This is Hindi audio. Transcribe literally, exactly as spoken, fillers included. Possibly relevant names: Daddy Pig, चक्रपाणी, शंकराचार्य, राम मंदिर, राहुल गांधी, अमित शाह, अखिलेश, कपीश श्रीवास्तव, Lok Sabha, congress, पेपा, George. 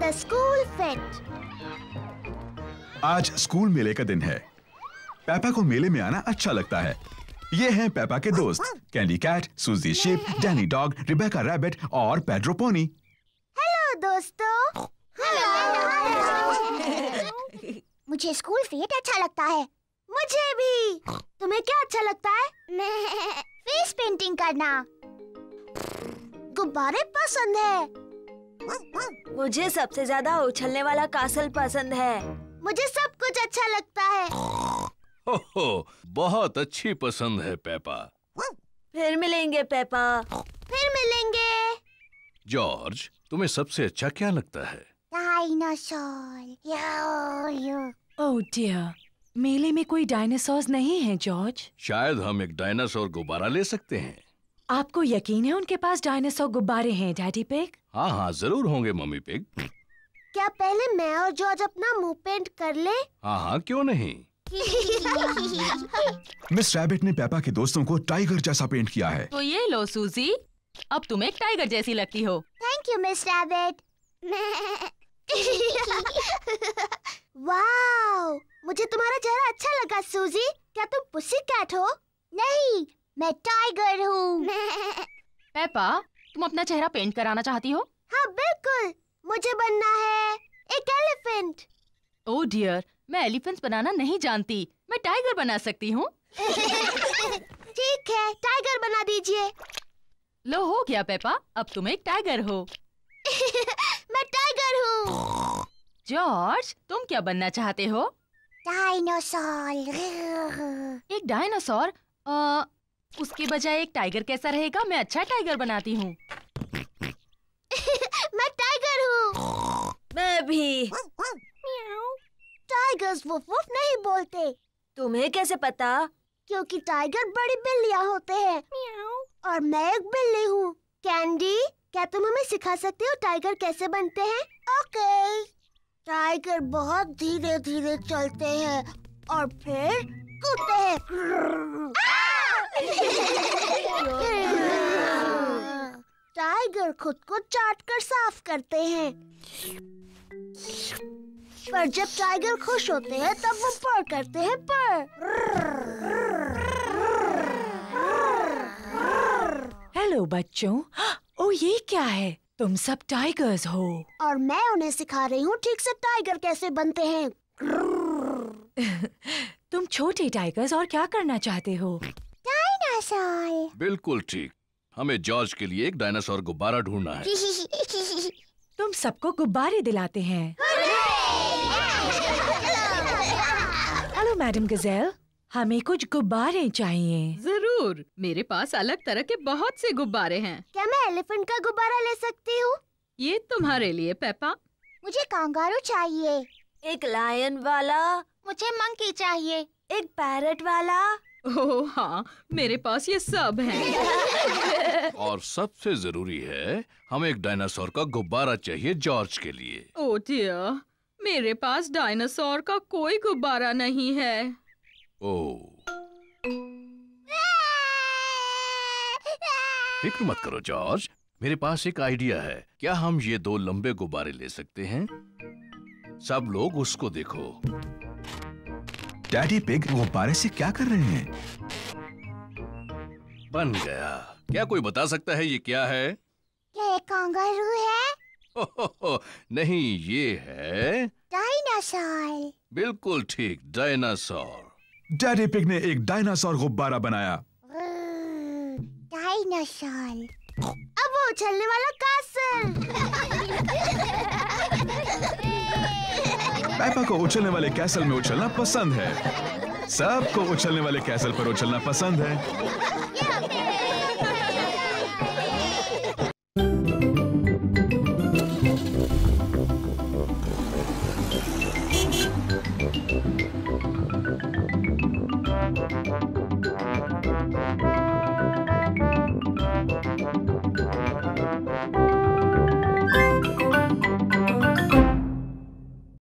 The school fete. आज स्कूल मेले का दिन है। पेपा को मेले में आना अच्छा लगता है। ये हैं पेपा के दोस्त Candy Cat, Suzy Sheep, Danny Dog, Rebecca Rabbit और पेड्रो पोनी। हेलो दोस्तों। हेलो। मुझे स्कूल फेट अच्छा लगता है। मुझे भी। तुम्हें क्या अच्छा लगता है? फेस पेंटिंग करना। गुब्बारे पसंद है। मुझे सबसे ज्यादा उछलने वाला कासल पसंद है। मुझे सब कुछ अच्छा लगता है। हो हो, बहुत अच्छी पसंद है पेपा। फिर मिलेंगे पेपा। फिर मिलेंगे। जॉर्ज, तुम्हें सबसे अच्छा क्या लगता है? डायनासोर। यो यो। ओह डियर, मेले में कोई डायनासोर नहीं है जॉर्ज। शायद हम एक डायनासोर गुब्बारा ले सकते हैं। आपको यकीन है उनके पास डायनासोर गुब्बारे हैं डैडी पिग? हाँ हाँ, जरूर होंगे मम्मी पिग। क्या पहले मैं और जॉर्ज अपना मुंह पेंट कर ले? हाँ हाँ, क्यों नहीं। मिस रैबिट ने पेपा के दोस्तों को टाइगर जैसा पेंट किया है। तो ये लो सूजी, अब तुम एक टाइगर जैसी लगती हो। Thank you Miss Rabbit. Wow, मुझे तुम्हारा चेहरा अच्छा लगा सूजी। क्या तुम पुसी कैट हो? नहीं, मैं टाइगर हूँ। पेपा, तुम अपना चेहरा पेंट कराना चाहती हो? हाँ बिल्कुल, मुझे बनना है एक एलिफेंट। ओह डियर, मैं एलिफेंट्स बनाना नहीं जानती। मैं टाइगर बना सकती हूँ। ठीक है, टाइगर बना दीजिए। लो हो गया पेपा, अब तुम एक टाइगर हो। मैं टाइगर हूँ। जॉर्ज, तुम क्या बनना चाहते हो? डायनासोर। एक डायनासोर? उसके बजाय एक टाइगर कैसा रहेगा? मैं अच्छा टाइगर बनाती हूँ। मैं टाइगर हूँ। मैं भी। टाइगर्स वुफ वुफ नहीं बोलते। तुम्हें कैसे पता? क्योंकि टाइगर बड़ी बिल्लियाँ होते हैं और मैं एक बिल्ली हूँ। कैंडी, क्या तुम हमें सिखा सकते हो टाइगर कैसे बनते हैं? ओके। टाइगर बहुत धीरे धीरे चलते हैं और फिर कूदते हैं। टाइगर खुद को चाट कर साफ करते हैं, पर जब टाइगर खुश होते हैं तब वो पर करते हैं पर। हेलो बच्चों, ओ ये क्या है? तुम सब टाइगर्स हो और मैं उन्हें सिखा रही हूँ ठीक से टाइगर कैसे बनते हैं। तुम छोटे टाइगर्स और क्या करना चाहते हो? डायनासोर। बिल्कुल ठीक, हमें जॉर्ज के लिए एक डायनासोर गुब्बारा ढूंढना है। तुम सबको गुब्बारे दिलाते हैं। हेलो मैडम गजेल, हमें कुछ गुब्बारे चाहिए। जरूर, मेरे पास अलग तरह के बहुत से गुब्बारे हैं। क्या मैं एलिफेंट का गुब्बारा ले सकती हूँ? ये तुम्हारे लिए पेपा। मुझे कांगारू चाहिए। एक लायन वाला। मुझे मंकी चाहिए। एक पैरट वाला। ओह हाँ, मेरे पास ये सब हैं। और सबसे जरूरी है, हमें एक डायनासोर का गुब्बारा चाहिए जॉर्ज के लिए। ओह डियर, मेरे पास डायनासोर का कोई गुब्बारा नहीं है। फिक्र मत करो जॉर्ज, मेरे पास एक आइडिया है। क्या हम ये दो लंबे गुब्बारे ले सकते हैं? सब लोग उसको देखो। डैडी पिग गुब्बारे से क्या कर रहे हैं? बन गया। क्या कोई बता सकता है ये क्या है? ये कांगारू है? हो हो हो, नहीं, ये है डायनासोर। बिल्कुल ठीक, डायनासोर। डैडी पिग ने एक डायनासोर गुब्बारा बनाया। डायनासोर। अब वो उछलने वाला कासल। पेपा को उछलने वाले कैसल में उछलना पसंद है। सबको उछलने वाले कैसल पर उछलना पसंद है।